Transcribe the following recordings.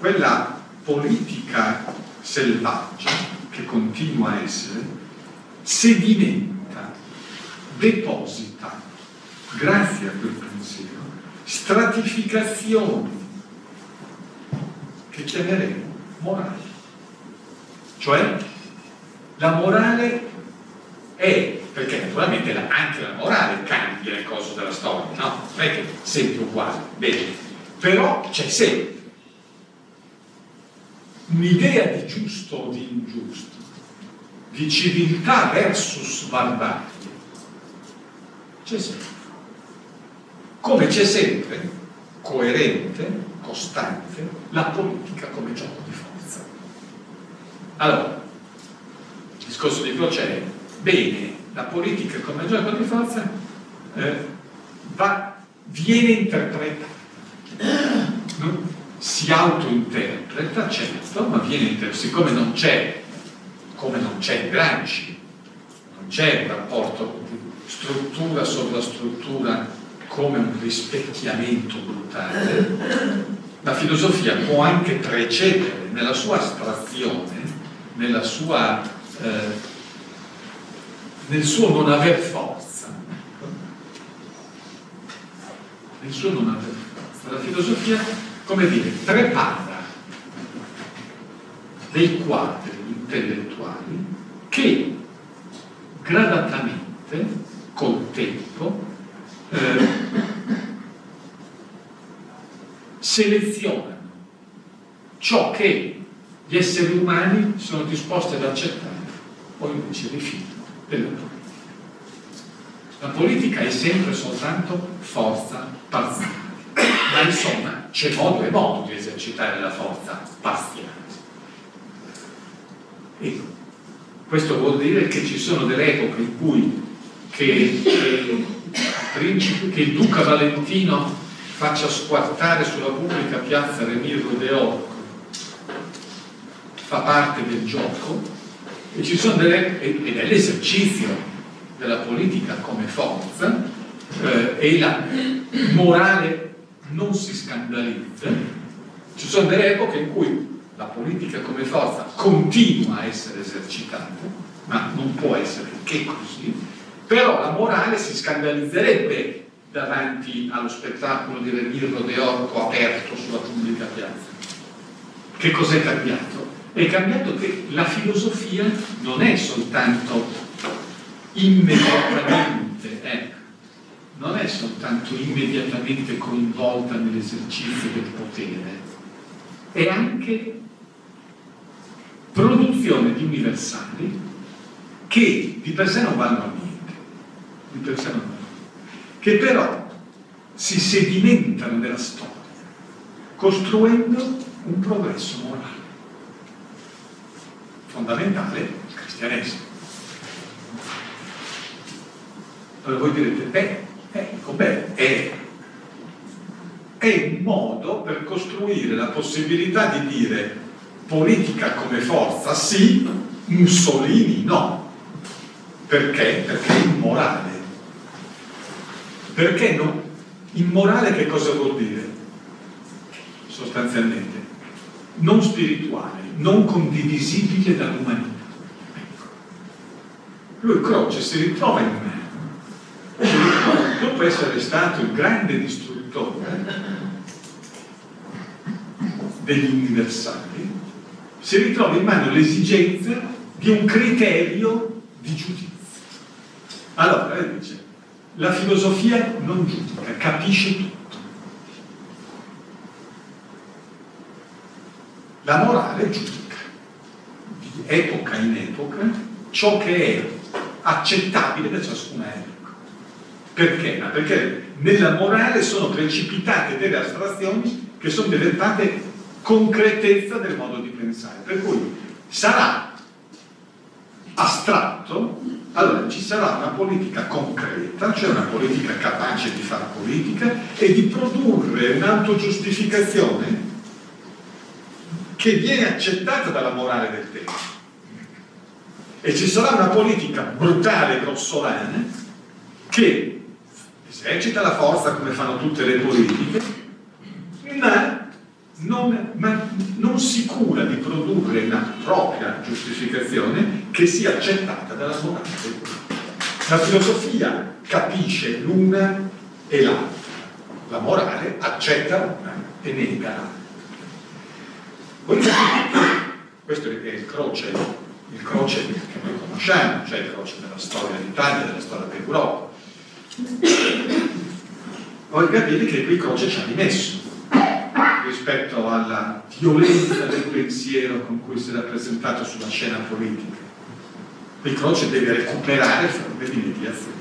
quella politica selvaggia che continua a essere sedimenta, deposita, grazie a quel pensiero, stratificazioni che chiameremo morali. Cioè la morale è, perché naturalmente anche la morale cambia il corso della storia, no? Non è che è sempre uguale, bene, però c'è sempre un'idea di giusto o di ingiusto, di civiltà versus barbarie, c'è sempre. Come c'è sempre, coerente, costante, la politica come gioco di forza. Allora, il discorso di Croce è, bene, la politica come gioco di forza viene interpretata. Si autointerpreta, certo, ma viene interpretata. Siccome non c'è, come non c'è Gramsci, non c'è il rapporto di struttura sopra struttura come un rispecchiamento brutale, la filosofia può anche precedere nella sua astrazione, nella sua, nel suo non aver forza. Nel suo non aver forza. La filosofia, come dire, prepara dei quadri intellettuali che gradatamente, col tempo, selezionano ciò che gli esseri umani sono disposti ad accettare o invece rifiutano della politica. La politica è sempre soltanto forza parziale, ma insomma c'è modo e modo di esercitare la forza parziale. E questo vuol dire che ci sono delle epoche in cui che il duca Valentino faccia squartare sulla pubblica piazza Remirro de Orco fa parte del gioco, e ci sono dell'esercizio della politica come forza, e la morale non si scandalizza. Ci sono delle epoche in cui la politica come forza continua a essere esercitata, ma non può essere che così. Però la morale si scandalizzerebbe davanti allo spettacolo di Remirro de Orco aperto sulla pubblica piazza. Che cos'è cambiato? È cambiato che la filosofia non è soltanto immediatamente, non è soltanto immediatamente coinvolta nell'esercizio del potere, è anche produzione di universali che di per sé non vanno a che però si sedimentano nella storia costruendo un progresso morale fondamentale del cristianesimo. Allora voi direte, è un modo per costruire la possibilità di dire politica come forza sì, Mussolini no. Perché? Perché è immorale. Perché no? Immorale che cosa vuol dire? Sostanzialmente non spirituale, non condivisibile dall'umanità. Lui, Croce, si ritrova in mano, dopo essere stato il grande distruttore degli universali, si ritrova in mano l'esigenza di un criterio di giudizio. Allora lui dice: la filosofia non giudica, capisce tutto. La morale giudica, di epoca in epoca, ciò che è accettabile da ciascuna epoca. Perché? Ma perché nella morale sono precipitate delle astrazioni che sono diventate concretezza del modo di pensare. Per cui sarà astratto. Allora ci sarà una politica concreta, cioè una politica capace di fare politica e di produrre un'autogiustificazione che viene accettata dalla morale del tempo. E ci sarà una politica brutale e grossolana che esercita la forza come fanno tutte le politiche, ma non si cura di produrre la propria giustificazione che sia accettata dalla morale. La filosofia capisce l'una e l'altra, la morale accetta una e nega l'altra. Questo è il Croce che noi conosciamo, cioè il Croce della storia d'Italia, della storia dell'Europa. Voi capite che qui Croce ci ha rimesso rispetto alla violenza del pensiero con cui si era presentato sulla scena politica. Qui Croce deve recuperare forme di mediazione.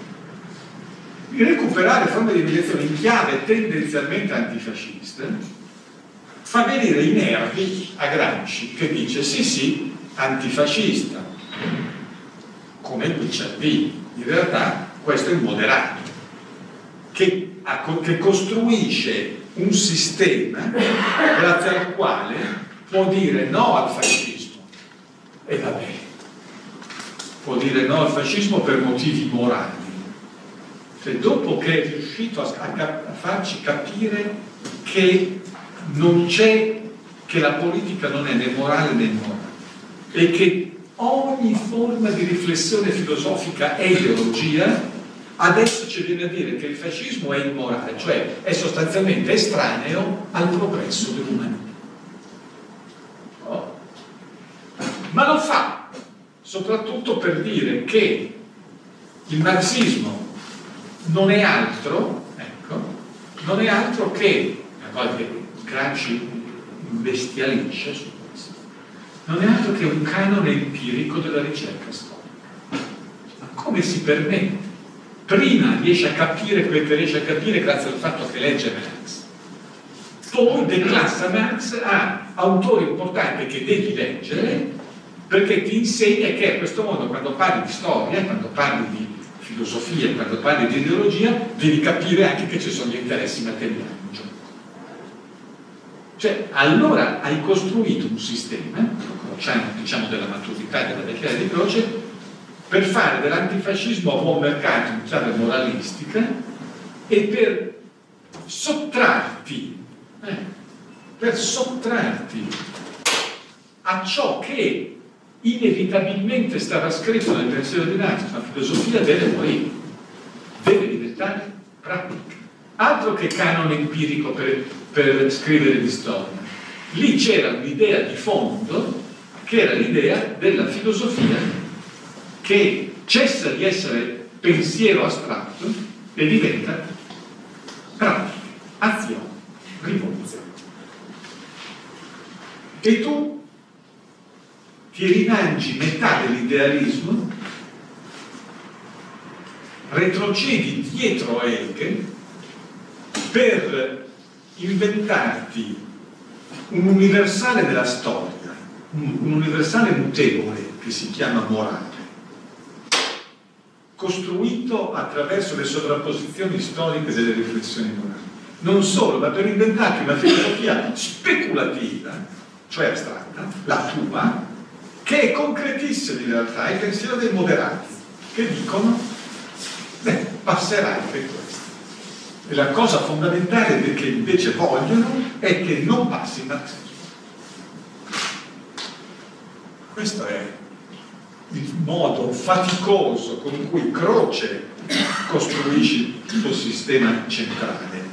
Recuperare forme di mediazione in chiave tendenzialmente antifascista fa venire i nervi a Gramsci, che dice sì sì, antifascista, come Guicciardini. In realtà questo è un moderato che costruisce un sistema grazie al quale può dire no al fascismo. E va bene, può dire no al fascismo per motivi morali. Cioè, dopo che è riuscito a farci capire che non c'è, che la politica non è né morale né morale, e che ogni forma di riflessione filosofica è ideologia, adesso ci viene a dire che il fascismo è immorale, cioè è sostanzialmente estraneo al progresso dell'umanità. No? Ma lo fa soprattutto per dire che il marxismo non è altro, ecco, non è altro che, Gramsci bestialisce su questo, non è altro che un canone empirico della ricerca storica. Ma come si permette? Prima riesce a capire quel che riesce a capire grazie al fatto che legge Marx, poi declassa Marx a autori importanti che devi leggere perché ti insegna che a questo modo, quando parli di storia, quando parli di filosofia, quando parli di ideologia, devi capire anche che ci sono gli interessi materiali in gioco. Cioè, allora hai costruito un sistema, diciamo, della maturità della vecchiaia di Croce, per fare dell'antifascismo a buon mercato in chiave moralistica e per sottrarti a ciò che inevitabilmente stava scritto nel pensiero di Marx. La filosofia deve morire, deve diventare pratica, altro che canone empirico per scrivere di storia. Lì c'era l'idea di fondo, che era l'idea della filosofia che cessa di essere pensiero astratto e diventa pratica, azione, rivoluzione. E tu ti rinangi metà dell'idealismo, retrocedi dietro a Hegel per inventarti un universale della storia, un universale mutevole che si chiama morale, costruito attraverso le sovrapposizioni storiche delle riflessioni morali. Non solo, ma per inventarti una filosofia speculativa, cioè astratta, la tua, che concretissima in realtà il pensiero dei moderati, che dicono, beh, passerà anche questo. E la cosa fondamentale che invece vogliono è che non passi il marxismo. Questo è il modo faticoso con cui Croce costruisce il suo sistema centrale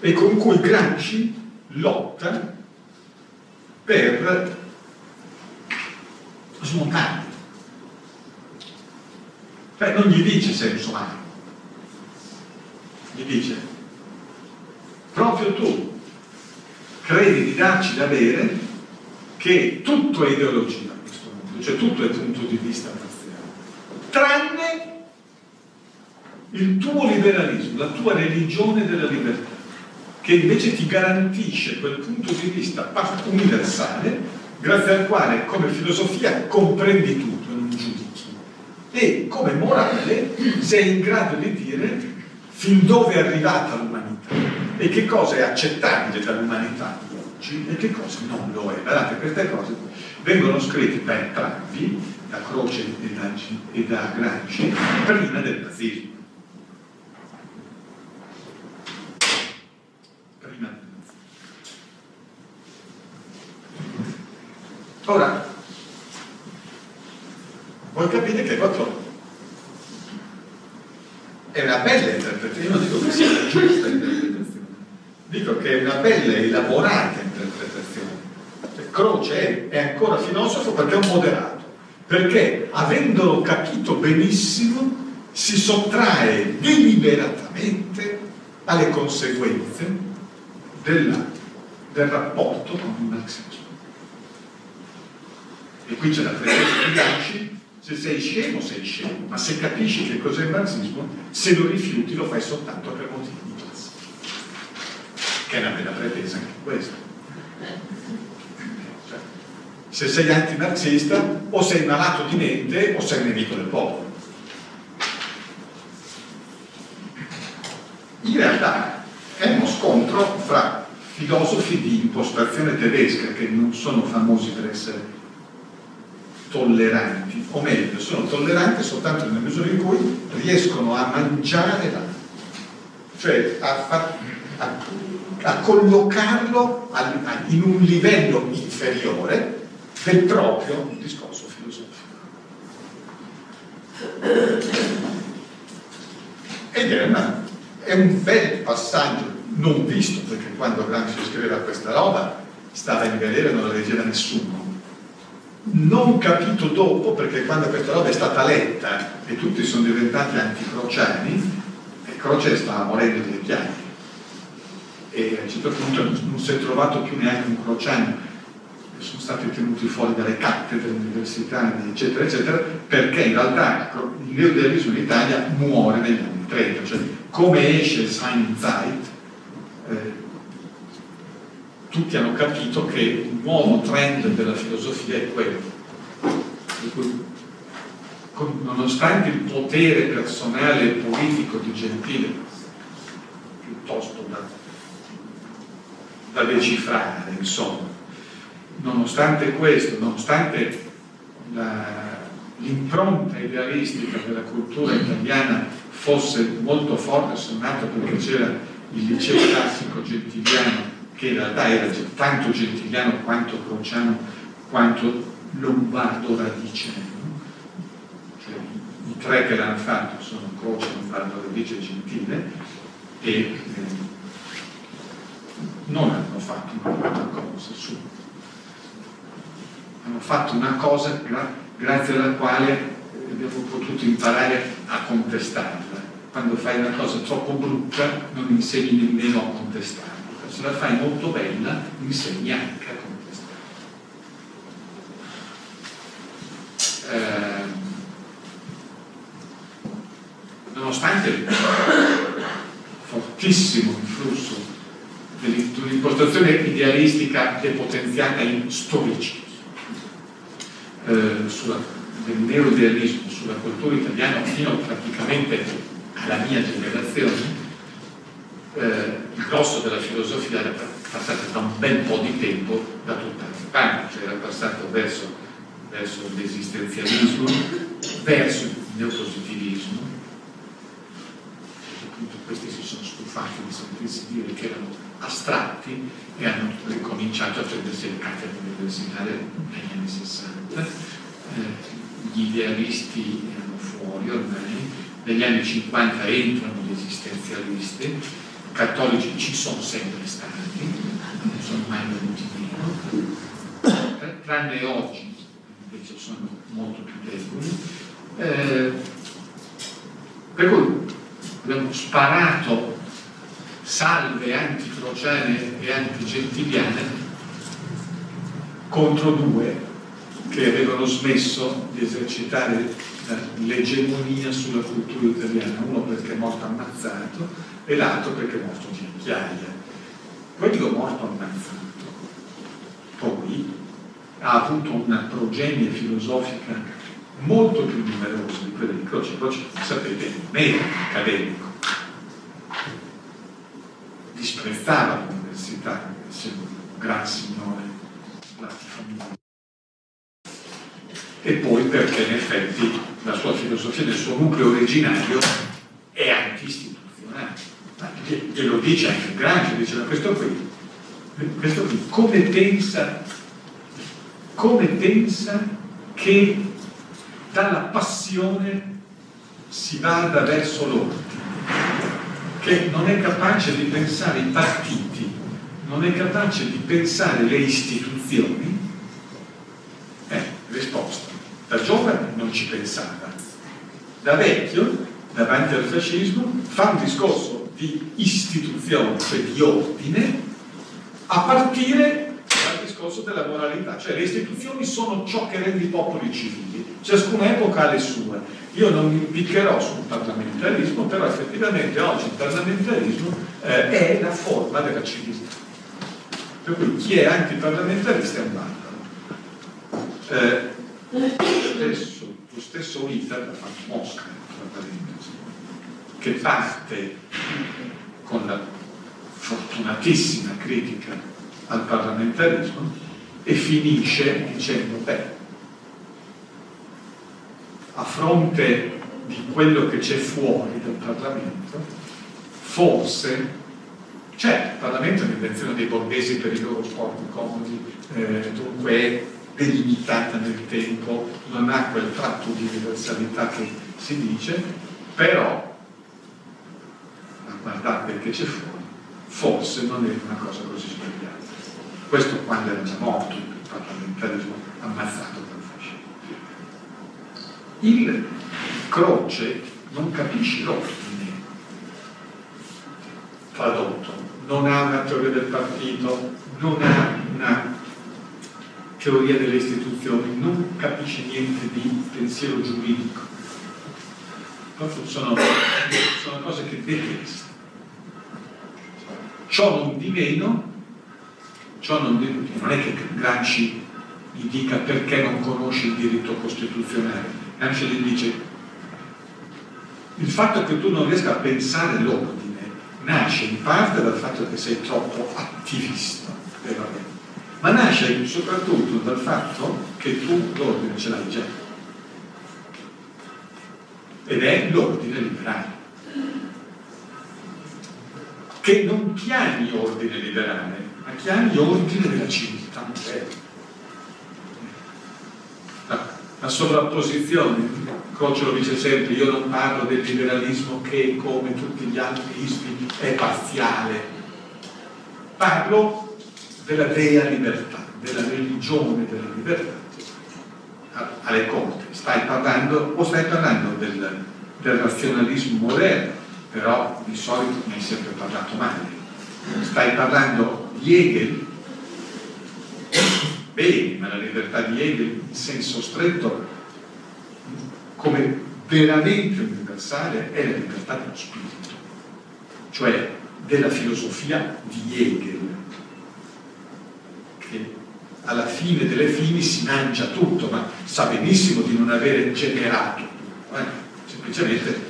e con cui Gramsci lotta per smontarlo. Beh, non gli dice senso umano, gli dice proprio tu credi di darci da bere che tutto è ideologia, cioè tutto è punto di vista razionale, tranne il tuo liberalismo, la tua religione della libertà, che invece ti garantisce quel punto di vista universale grazie al quale come filosofia comprendi tutto e non giudichi, e come morale sei in grado di dire fin dove è arrivata l'umanità e che cosa è accettabile dall'umanità di oggi e che cosa non lo è. Guardate, queste cose vengono scritti da entrambi, da Croce e da Gramsci, prima del nazismo. Ora, voi capite che quattro è una bella interpretazione, io non dico che sia una giusta interpretazione, dico che è una bella e elaborata interpretazione. Croce è ancora filosofo perché è un moderato, perché avendolo capito benissimo si sottrae deliberatamente alle conseguenze del rapporto con il marxismo. E qui c'è la presenza di Gramsci: se sei scemo, sei scemo, ma se capisci che cos'è il marxismo, se lo rifiuti lo fai soltanto per motivi di classe. Che è una bella pretesa anche questa. Se sei antimarxista, o sei malato di mente o sei nemico del popolo. In realtà è uno scontro fra filosofi di impostazione tedesca, che non sono famosi per essere tolleranti, o meglio, sono tolleranti soltanto nella misura in cui riescono a mangiare l'altro, cioè a collocarlo in un livello inferiore del proprio discorso filosofico. Ed è un bel passaggio non visto, perché quando Gramsci scriveva questa roba stava in galera e non la leggeva nessuno, non capito dopo, perché quando questa roba è stata letta e tutti sono diventati anticrociani, e Croce stava morendo delle piaghe, e a un certo punto non si è trovato più neanche un crociano, sono stati tenuti fuori dalle cattedre universitarie, eccetera, eccetera, perché in realtà il neorealismo in Italia muore negli anni 30, cioè come esce il Sein Zeit, tutti hanno capito che il nuovo trend della filosofia è quello. Nonostante il potere personale e politico di Gentile, piuttosto da decifrare, insomma, nonostante questo, nonostante l'impronta idealistica della cultura italiana fosse molto forte, sono nato perché c'era il liceo classico gentiliano, che in realtà era tanto gentiliano quanto crociano, quanto Lombardo Radice, cioè i tre che l'hanno fatto sono Croce, Lombardo Radice e Gentile, e non hanno fatto una cosa su. Hanno fatto una cosa grazie alla quale abbiamo potuto imparare a contestarla. Quando fai una cosa troppo brutta non insegni nemmeno a contestarla, se la fai molto bella insegni anche a contestarla. Nonostante il fortissimo influsso dell'impostazione idealistica depotenziata in storici, del neorealismo sulla cultura italiana fino praticamente alla mia generazione, il grosso della filosofia era passato da un bel po' di tempo da tutte le parti, cioè era passato verso l'esistenzialismo, verso il neopositivismo, appunto questi si sono stufati di sentirsi dire che erano astratti e hanno ricominciato a prendersi le cattedre universitarie negli anni 60. Gli idealisti erano fuori ormai, negli anni 50 entrano gli esistenzialisti, i cattolici ci sono sempre stati, non sono mai venuti meno, tranne oggi invece sono molto più deboli, per cui abbiamo sparato salve anticrociane e antigentiliane contro due che avevano smesso di esercitare l'egemonia sulla cultura italiana, uno perché è morto ammazzato e l'altro perché è morto di vecchiaia. Quello morto ammazzato poi ha avuto una progenie filosofica molto più numerosa di quella di Croce. Croce, sapete, meno accademico, disprezzava l'università, essendo un gran signore latifondista, e poi perché in effetti la sua filosofia nel suo nucleo originario è anti-istituzionale. E lo dice anche Gramsci, diceva questo qui come pensa come pensa che dalla passione si vada verso l'ordine, che non è capace di pensare i partiti, non è capace di pensare le istituzioni. Risposta: da giovane non ci pensava, da vecchio davanti al fascismo fa un discorso di istituzione, cioè di ordine, a partire dal discorso della moralità, cioè le istituzioni sono ciò che rende i popoli civili, ciascuna epoca ha le sue. Io non mi impiccherò sul parlamentarismo, però effettivamente oggi il parlamentarismo è la forma della civiltà, per cui chi è antiparlamentarista è un barbaro. Lo stesso Hitler l'ha fatto Mosca, che parte con la fortunatissima critica al parlamentarismo e finisce dicendo: beh, a fronte di quello che c'è fuori dal Parlamento, forse certo il Parlamento è un'invenzione dei borghesi per i loro sporchi comodi, dunque delimitata nel tempo, non ha quel tratto di universalità che si dice, però guardate che c'è fuori, forse non è una cosa così sbagliata. Questo quando era già morto il parlamentarismo, ammazzato dal fascismo. Il Croce non capisce l'ordine, tradotto, non ha una teoria del partito, non ha una teoria delle istituzioni, non capisce niente di pensiero giuridico. Sono cose che detesta. Ciò non è che Gramsci gli dica perché non conosce il diritto costituzionale. Gramsci gli dice: il fatto che tu non riesca a pensare l'ordine nasce in parte dal fatto che sei troppo attivista, ma nasce soprattutto dal fatto che tu l'ordine ce l'hai già, ed è l'ordine liberale, che non chiami ordine liberale, ma chiami ordine della civiltà moderna. La sovrapposizione, Croce lo dice sempre: io non parlo del liberalismo che, come tutti gli altri ismi, è parziale, parlo della dea libertà, della religione della libertà. Alle corte stai parlando del razionalismo moderno, però di solito ne hai sempre parlato male. Stai parlando di Hegel? Bene, ma la libertà di Hegel in senso stretto, come veramente universale, è la libertà dello spirito, cioè della filosofia di Hegel. Alla fine delle fini si mangia tutto, ma sa benissimo di non avere generato tutto, semplicemente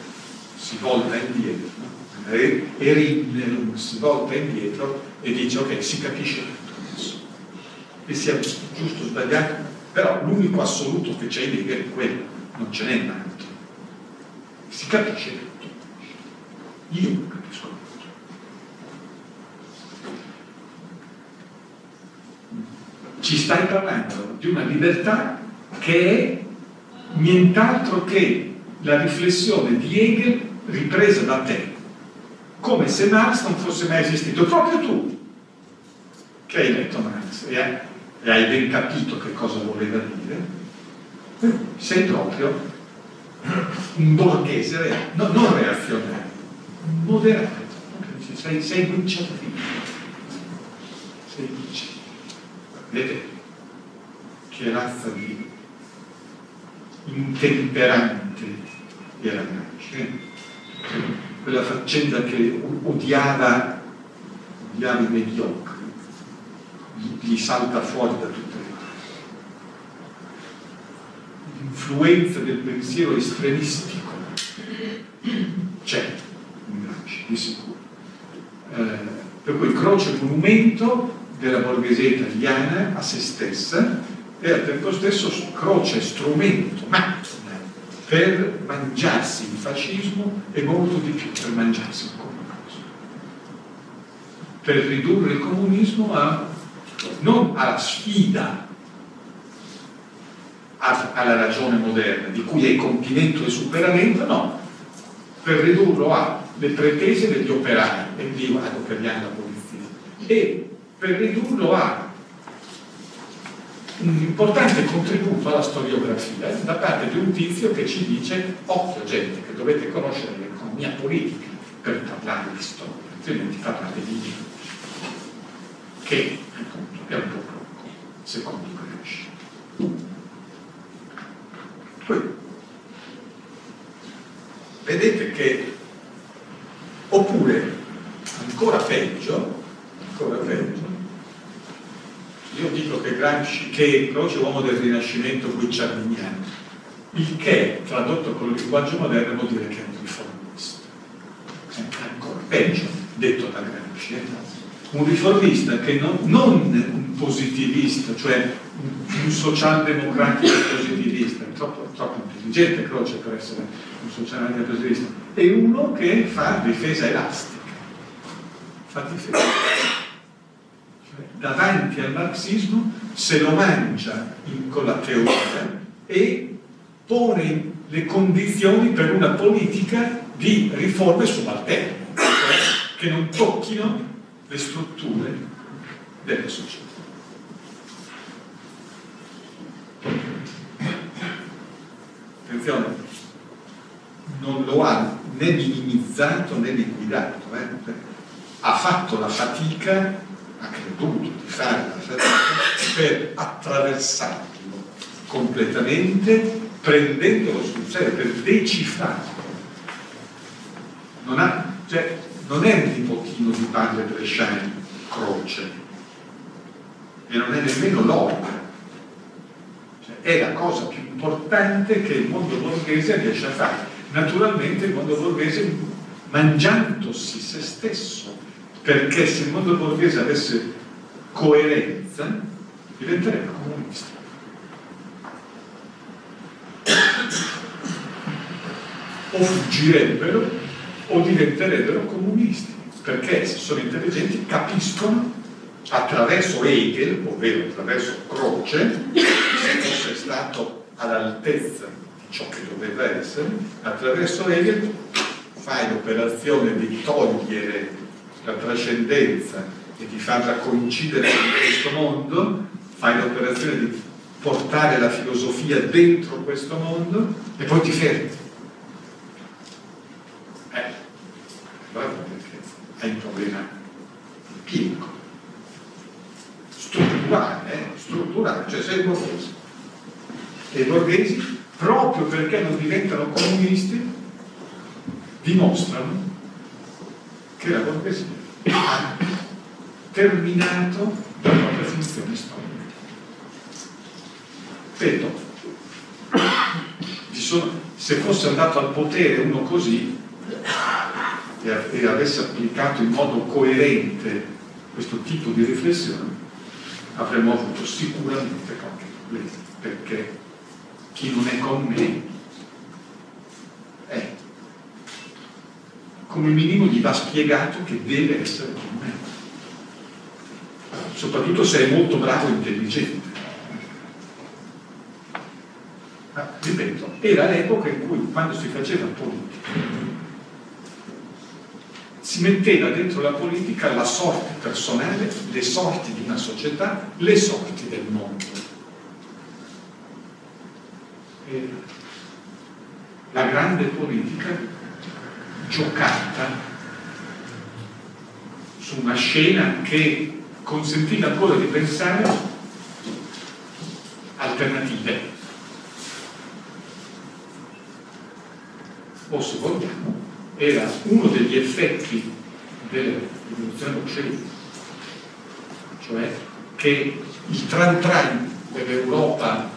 si volta indietro, e dice: ok, si capisce tutto adesso, che sia giusto o sbagliato, però l'unico assoluto che c'è in Hegel è quello, non ce n'è un altro, si capisce tutto, io non capisco tutto. Ci stai parlando di una libertà che è nient'altro che la riflessione di Hegel ripresa da te, come se Marx non fosse mai esistito. Proprio tu che hai letto Marx e hai ben capito che cosa voleva dire, sei proprio un borghese reale, non reazionario, moderato, sei Guicciardini, sei Guicciardini. Vedete che razza di intemperante era Gramsci, quella faccenda che odiava i mediocri, gli salta fuori da tutte le parti. L'influenza del pensiero estremistico c'è in Gramsci, di sicuro. Per cui Croce è un monumento della borghesia italiana a se stessa, e al tempo stesso Croce strumento, macchina per mangiarsi il fascismo e molto di più, per mangiarsi il comunismo, per ridurre il comunismo non alla sfida alla ragione moderna, di cui è il compimento e superamento, no, per ridurlo alle pretese degli operai, e lì vado per gli anni abolizisti, e per ridurlo a un importante contributo alla storiografia da parte di un tizio che ci dice: occhio gente, che dovete conoscere l'economia politica per parlare di storia, altrimenti parlate di libri, che appunto è un po' poco, secondo i Gramsci. Vedete che, oppure ancora peggio, io dico che Croce è uomo del Rinascimento guicciardiniano, il che tradotto con il linguaggio moderno vuol dire che è un riformista. Ancora peggio, detto da Gramsci, un riformista che non un positivista, cioè un socialdemocratico positivista, troppo intelligente Croce per essere un socialdemocratico positivista, è uno che fa difesa elastica, cioè, davanti al marxismo se lo mangia con la teoria e pone le condizioni per una politica di riforme subalterne, cioè che non tocchino le strutture delle società. Attenzione, non lo ha né minimizzato né liquidato, ha fatto la fatica, ha creduto di fare la fatica per attraversarlo completamente, prendendolo sul serio, per decifrarlo. Non è un nipotino di padre bresciano Croce, e non è nemmeno l'orba, cioè, è la cosa più importante che il mondo borghese riesce a fare. Naturalmente il mondo borghese mangiandosi se stesso, perché se il mondo borghese avesse coerenza diventerebbe comunista. O fuggirebbero o diventerebbero comunisti, perché se sono intelligenti capiscono attraverso Hegel, ovvero attraverso Croce, se fosse stato all'altezza di ciò che doveva essere, attraverso Hegel fai l'operazione di togliere la trascendenza e di farla coincidere con questo mondo, fai l'operazione di portare la filosofia dentro questo mondo e poi ti fermi. Perché è un problema empirico, strutturale, cioè sei borghese. E i borghesi, proprio perché non diventano comunisti, dimostrano che la borghesia ha terminato la propria funzione storica. Vedo, se fosse andato al potere uno così e avesse applicato in modo coerente questo tipo di riflessione, avremmo avuto sicuramente qualche problema, perché chi non è con me è, come minimo gli va spiegato che deve essere con me, soprattutto se è molto bravo e intelligente. Ma, ripeto, era l'epoca in cui, quando si faceva politica, si metteva dentro la politica la sorte personale, le sorti di una società, le sorti del mondo. E la grande politica giocata su una scena che consentiva ancora di pensare alternative, o se vogliamo era uno degli effetti della rivoluzione bolscevica, cioè che il tran-tran dell'Europa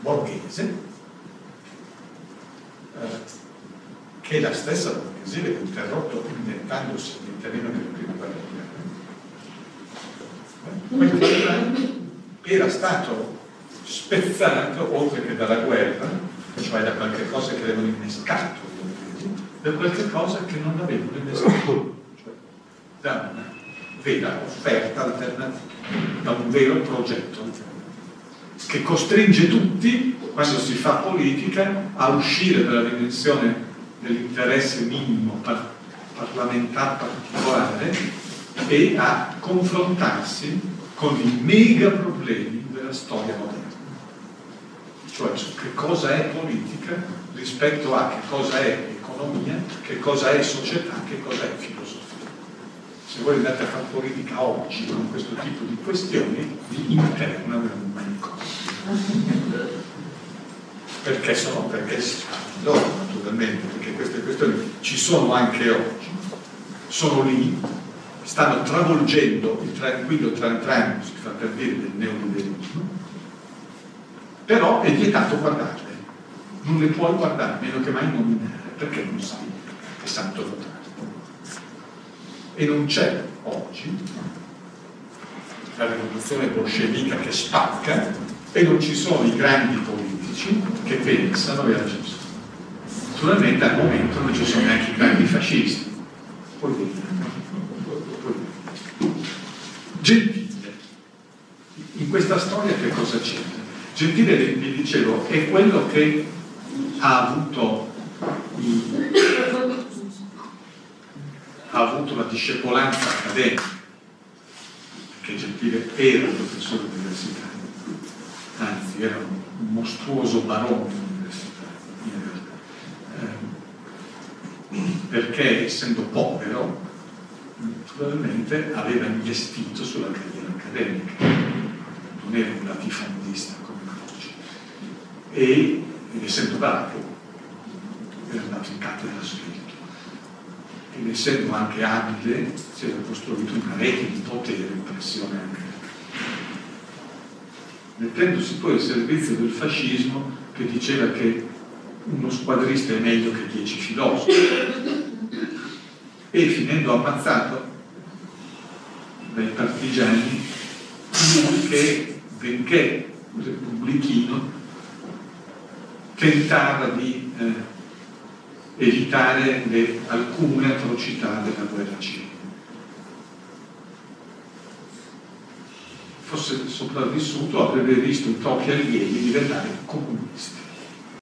borghese, che la stessa borghese aveva interrotto inventandosi l'intervento della prima guerra mondiale, quel tran-tran era stato spezzato, oltre che dalla guerra, cioè da qualche cosa che avevano innescato, da qualche cosa che non avevano innescato, cioè da una vera offerta alternativa, da un vero progetto alternativo. che costringe tutti, questo si fa politica, a uscire dalla dimensione dell'interesse minimo parlamentare particolare e a confrontarsi con i mega problemi della storia moderna. Cioè su che cosa è politica rispetto a che cosa è economia, che cosa è società, che cosa è filosofia. Se voi andate a fare politica oggi con questo tipo di questioni, vi internano in un manico. Perché sono? Perché si fanno loro, naturalmente, perché queste questioni ci sono anche oggi, sono lì, stanno travolgendo il tranquillo tran-tran, si fa per dire, del neoliberismo. Però è vietato guardarle, non le puoi guardare, meno che mai nominare, perché non sai che santo notarlo. E non c'è oggi la rivoluzione bolscevica che spacca e non ci sono i grandi politici che pensano e agiscono. Naturalmente al momento non ci sono neanche i grandi fascisti. Poi vedete. Gentile, in questa storia che cosa c'è? Gentile, vi dicevo, è quello che ha avuto la discepolanza accademica, perché Gentile era un professore universitario, anzi era un mostruoso barone universitario in realtà, perché essendo povero naturalmente aveva investito sulla carriera accademica, non era un latifondista e essendo bravo era andato in cattedra della spirito ed essendo anche abile si era costruito una rete di potere e pressione anche mettendosi poi al servizio del fascismo che diceva che uno squadrista è meglio che 10 filosofi e finendo ammazzato dai partigiani che benché repubblichino tentava di evitare alcune atrocità della guerra civile. Fosse sopravvissuto avrebbe visto i propri allievi diventare comunisti.